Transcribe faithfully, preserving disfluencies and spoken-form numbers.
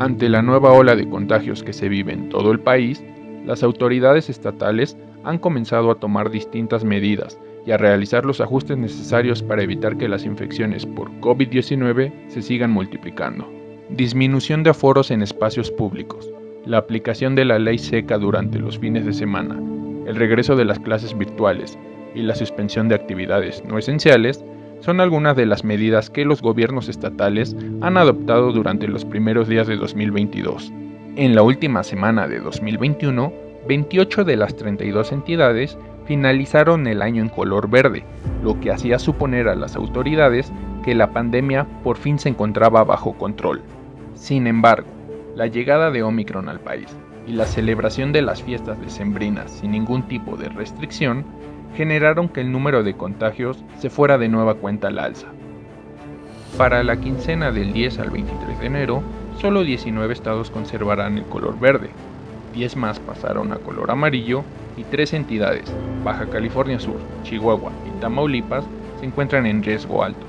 Ante la nueva ola de contagios que se vive en todo el país, las autoridades estatales han comenzado a tomar distintas medidas y a realizar los ajustes necesarios para evitar que las infecciones por COVID diecinueve se sigan multiplicando. Disminución de aforos en espacios públicos, la aplicación de la ley seca durante los fines de semana, el regreso de las clases virtuales y la suspensión de actividades no esenciales son algunas de las medidas que los gobiernos estatales han adoptado durante los primeros días de dos mil veintidós. En la última semana de dos mil veintiuno, veintiocho de las treinta y dos entidades finalizaron el año en color verde, lo que hacía suponer a las autoridades que la pandemia por fin se encontraba bajo control. Sin embargo, la llegada de Ómicron al país y la celebración de las fiestas decembrinas sin ningún tipo de restricción generaron que el número de contagios se fuera de nueva cuenta al alza. Para la quincena del diez al veintitrés de enero, solo diecinueve estados conservarán el color verde, diez más pasaron a color amarillo y tres entidades, Baja California Sur, Chihuahua y Tamaulipas, se encuentran en riesgo alto.